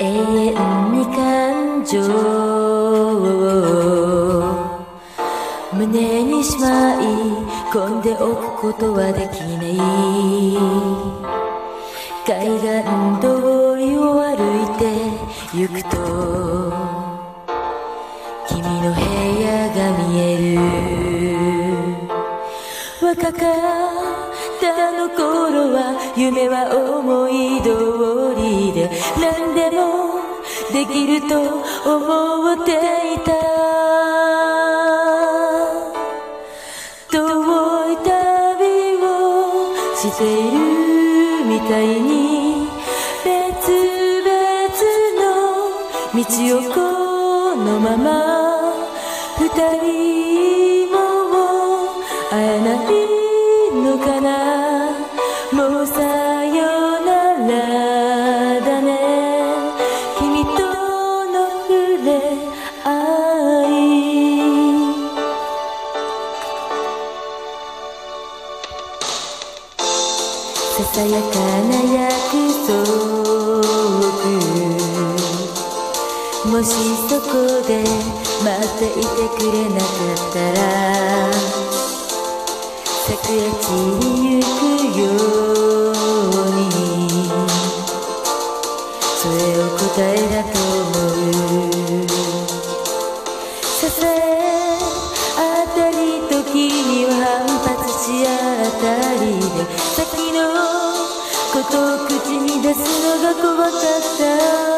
永遠に感情を胸にしまい込んでおくことはできない海岸通りを歩いて行くと君の部屋が見える若かったの頃は夢は思い通りで何でもできると思っていたしているみたいに別々の道をこのまま二人も会えないのかなもうさよならだね君との触れ合いささやかな約束もしそこで待っていてくれなかったら桜地に行くようにそれを答えだと思うささえあたり時には反発しあたりで先のことを口に出すのが怖かっ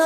た